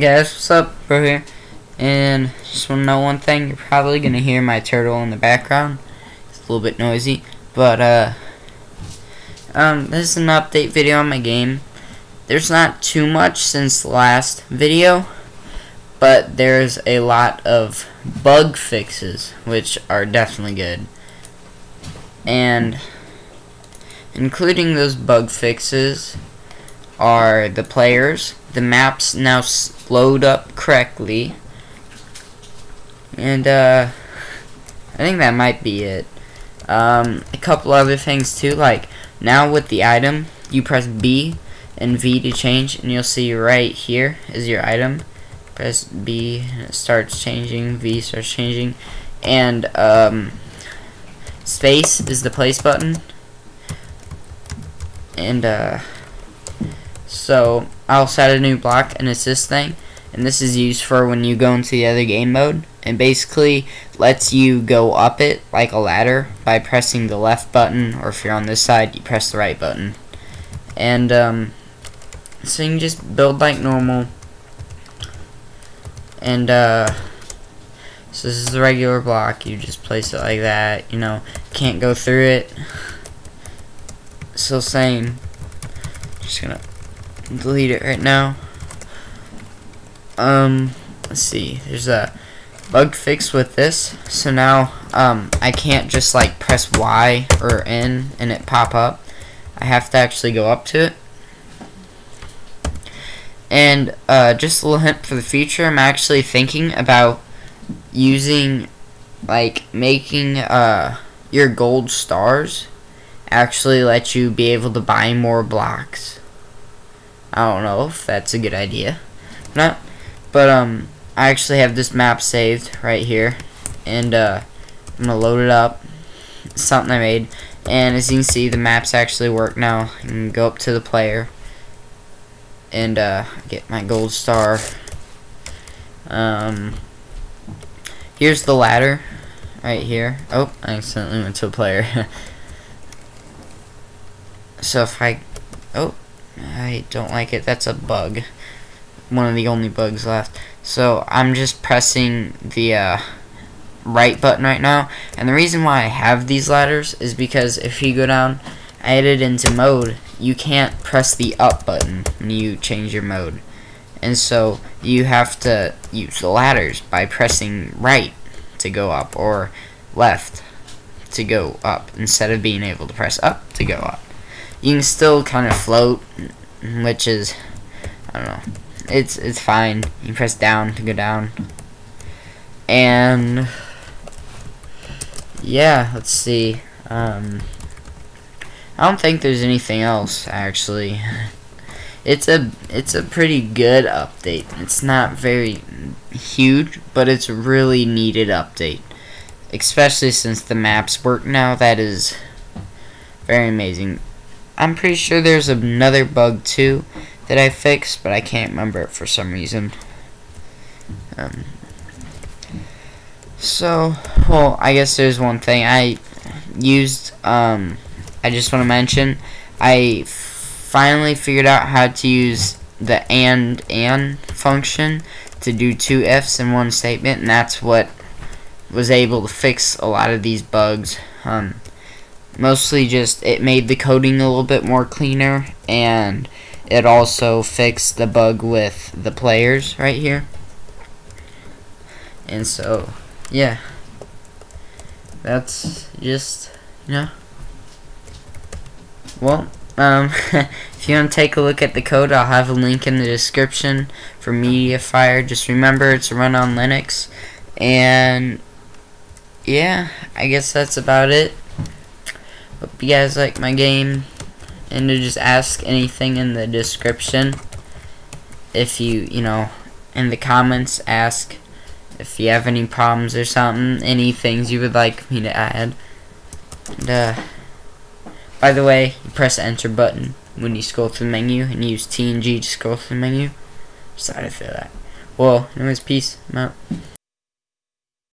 Guys, what's up? We're here, and just want to know one thing. You're probably going to hear my turtle in the background. It's a little bit noisy, but this is an update video on my game. There's not too much since the last video, but there's a lot of bug fixes, which are definitely good. And including those bug fixes are the players, the maps now load up correctly, and I think that might be it. A couple other things too, like now with the item, you press B and V to change, and you'll see right here is your item. Press B and it starts changing, V starts changing, and space is the place button. And so I'll set a new block, and it's this thing, and this is used for when you go into the other game mode, and basically lets you go up it like a ladder by pressing the left button, or if you're on this side, you press the right button. And so you can just build like normal. And so this is the regular block, you just place it like that, you know, can't go through it. So same. Just gonna delete it right now. Let's see, there's a bug fix with this, so now I can't just like press Y or N and it pop up. I have to actually go up to it. And just a little hint for the future, I'm actually thinking about using, like, making your gold stars actually let you be able to buy more blocks. I don't know if that's a good idea or not, but I actually have this map saved right here, and I'm gonna load it up. It's something I made, and as you can see, the maps actually work now. I can go up to the player and get my gold star. Here's the ladder right here. Oh, I accidentally went to a player. So if I, oh, I don't like it. That's a bug. One of the only bugs left. So I'm just pressing the right button right now. And the reason why I have these ladders is because if you go down, I added into mode, you can't press the up button when you change your mode. And so you have to use the ladders by pressing right to go up or left to go up instead of being able to press up to go up. You can still kind of float, which is, I don't know, it's fine. You press down to go down. And yeah, let's see. I don't think there's anything else actually. It's a pretty good update. It's not very huge, but it's a really needed update, especially since the maps work now. That is very amazing. I'm pretty sure there's another bug too that I fixed, but I can't remember it for some reason. So, well, I guess there's one thing I used. I just want to mention, I finally figured out how to use the and function to do two ifs in one statement, and that's what was able to fix a lot of these bugs. Mostly just it made the coding a little bit more cleaner, and it also fixed the bug with the players right here. And so yeah, that's just, you know, well, if you want to take a look at the code, I'll have a link in the description for mediafire. Just remember, it's a run on Linux. And yeah, I guess that's about it. Hope you guys like my game, and to just ask anything in the description. If you know, in the comments, ask if you have any problems or something, any things you would like me to add. And, by the way, you press the enter button when you scroll through the menu, and use TNG to scroll through the menu. Sorry for that. Well, anyways, peace. I'm out.